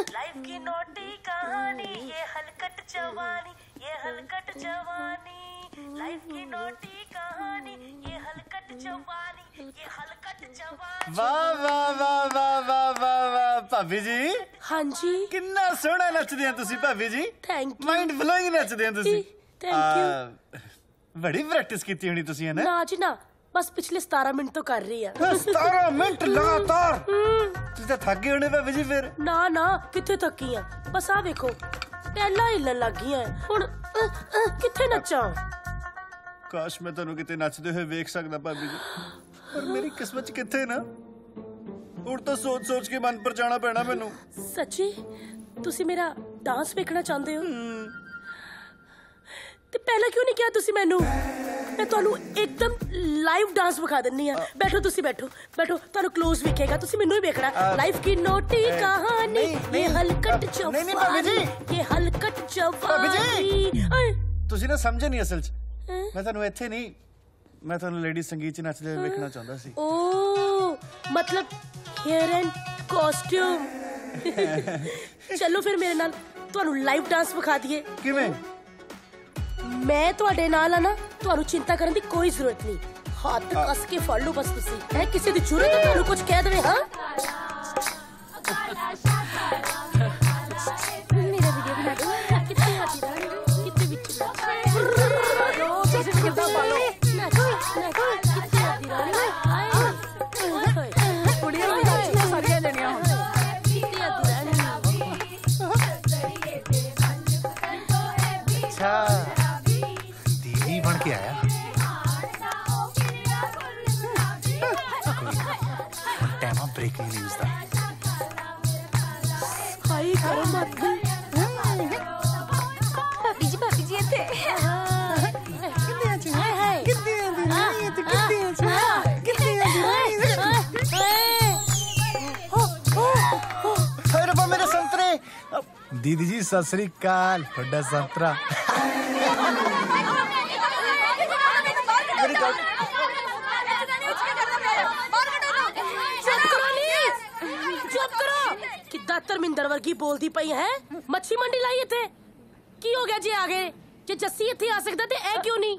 Life की naughty कहानी ये हलकट जवानी, ये हलकट जवानी, लाइफ की नोटी कहानी ये हलकट जवानी, ये हलकट जवानी। वाह वाह वाह वाह वाह वाह वाह भाभी जी। हाँ जी, कितना सोहना नचदे हो तुसी भाभी जी। Thank you. माइंड ब्लोइंग नचदे हो तुसी। Thank you. बड़ी प्रैक्टिस कीती होनी तुसी है ना? ना जी ना, बस पिछले 17 मिनट तो कर रही है। 17 मिनट लगातार? तुसी थक गए होने भाभी जी फिर? ना ना, किथे थकी हां, बस आ देखो टैला हिलण लग गई है हुण। किथे नचां? काश मैं तन्नू किते नचदे होए वेख सकदा भाभी जी, पर मेरी किस्मत किथे ना। हुण तो सोच सोच के मन पर जाना पैना मैनू। सच्ची तुसी मेरा डांस देखना चाहते हो? ते पहला क्यों नहीं किया तुसी मैनू? मैं तन्नू एकदम लाइव डांस विखा देनी है। बैठो तुसी, बैठो बैठो, तन्नू क्लोज विखेगा, तुसी मैनू ही देखना। लाइफ की नोटी कहानी ये हलकट जवानी, नहीं भाभी जी ये हलकट जवानी। तुसी ना समझे नहीं असल च, मैं तन्नू इथे नहीं, मैं तन्नू लेडी संगीत च नचदे देखना चाहंदा सी। ओ मतलब हेयर एंड कॉस्ट्यूम। चलो फिर मेरे नाल तन्नू लाइव डांस विखा दिए। किवें? मैं तुहाडे नाल आ ना, तुहानू चिंता करने की कोई जरूरत नहीं। हाथ कस के फड़ लो बस तुसी, है किसी दी जरूरत तो तुहानू कुछ कह देवे। हां मेरा वीडियो बना दो। कितने हाथी दा कितने बिच रो तुसी किदा पालो ना कोई ना कोई कितने हाथी दा। हाय ओए कुड़ियां भी अच्छी सारियां लेनियां हो। अच्छा क्या आया? टाइम ऑफ ब्रेकिंग न्यूज़ था। हाय करो मत भाभी जी। भाभी जी थे कितने अच्छे, हाय हाय कितने अच्छे, कितने अच्छे, कितने अच्छे। हो हो हाय रब्बा मेरे संतरे। दीदी जी सत श्री अकाल। बड़ा संतरा धर्मिंदर वर्गी बोलती पई है। मच्छी मंडी लाई इथे की हो गया जी? आ गए जे जस्सी इथे आ सकदा ते ए क्यों नहीं?